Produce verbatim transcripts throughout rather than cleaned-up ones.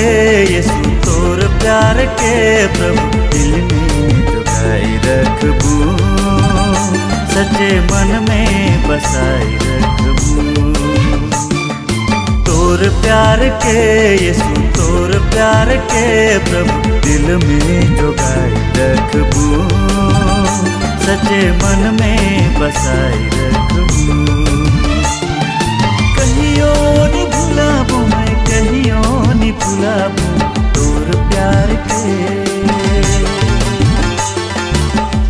के यीशु तोर प्यार के प्रभु दिल में जगाई रखबू, सच्चे मन में बसाई रखबू। तोर प्यार के यीशु तोर प्यार के प्रभु दिल में जगाई रखबू, सच्चे मन में बसाई रखबू। कहियो नि भुलाबू मैं, कहियो नि भुलाबू तोर प्यार के,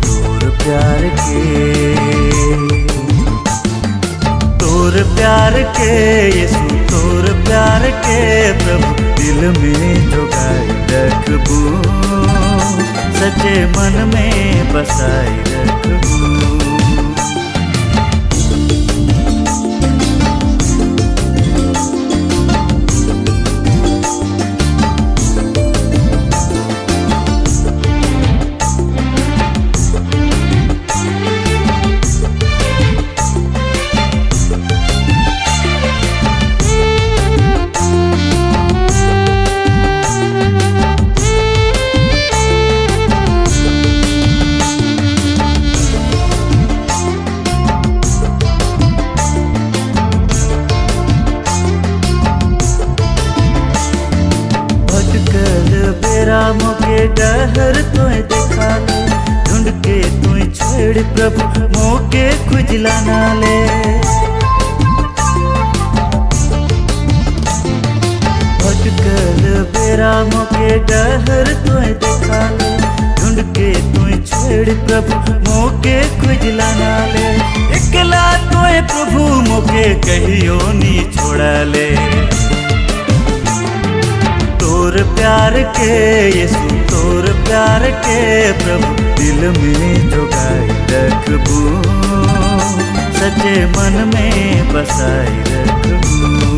तोर प्यार के, तोर प्यार के यीशु तोर प्यार के प्रभु दिल में जगाई रखबू, सच्चे मन में बसाई रखबू। बेरामों के डहर तुए दिखा ले, ढूंढ के तुए छेड़ प्रभु मोके खुजला ना ले। भटकल बेरामों के डहर तुए दिखा ले, ढूंढ के तुए छेड़ प्रभु मोके खुजला ना ले। एकला तुए प्रभु मोके कहियो नी छोड़ा ले। तोर प्यार के यीशु तोर प्यार के प्रभु दिल में जगाई रखबू, सच्चे मन में बसाई रखबू।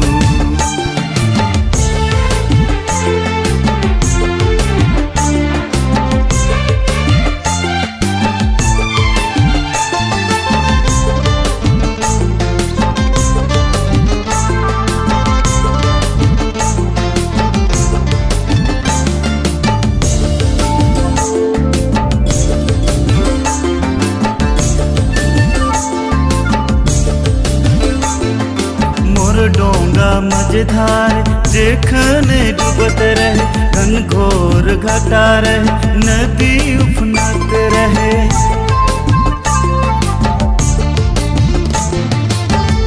डोंगा मझधार देखने डूबत रहे, घनघोर घटा रहे, नदी उफनात रहे।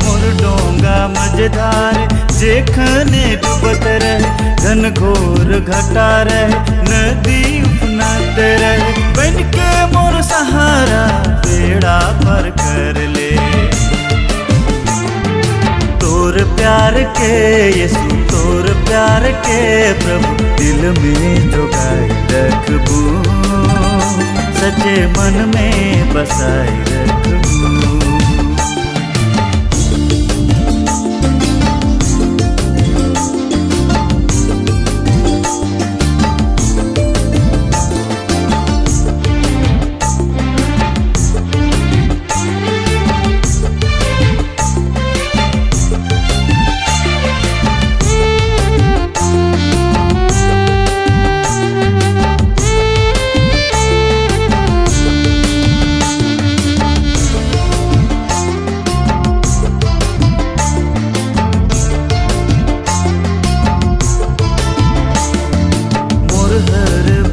मोर डोंगा मझधार देखने डूबत रहे, घनघोर घटा रहे, नदी उफनात रहे। बन के मोर सहारा बेड़ा पर कर ले। तोर प्यार के यीशु तोर प्यार के प्रभु दिल में जगाई रखबू, सच्चे मन में बसाई रखबू।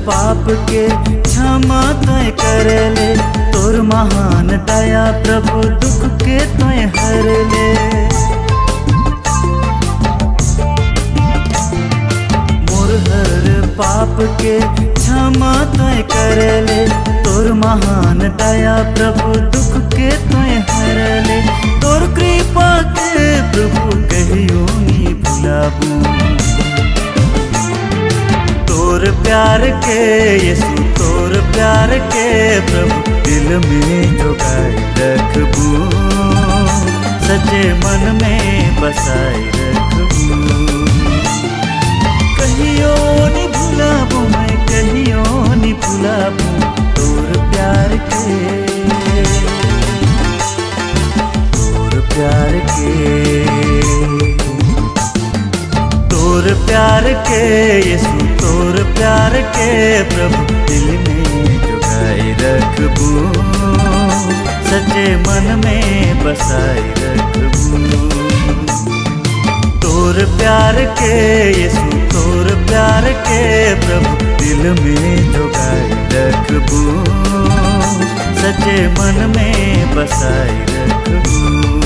पाप के क्षमा तय कर ले, तोर महान दया प्रभु दुख के तय हर ले। मोर हर पाप के क्षमा तय कर ले, तोर महान दया प्रभु दुख के तय हर ले। तोर कृपा के प्रभु कहियो नी भुलाबू। तोर प्यार के यीशु तोर प्यार के प्रभु दिल में जगाई रखबू, सच्चे मन में बसाई रखबू। कहियो नि भुलाबू मैं, कहियो नि भुलाबू तोर प्यार के, तोर प्यार के, तोर प्यार के प्यार के प्रभु दिल में जगाए रखबू, सच्चे मन में बसाए रखबू। तोर प्यार के यीशु, तोर प्यार के प्रभु दिल में जगाए रखबू, सच्चे मन में बसाए रखबू।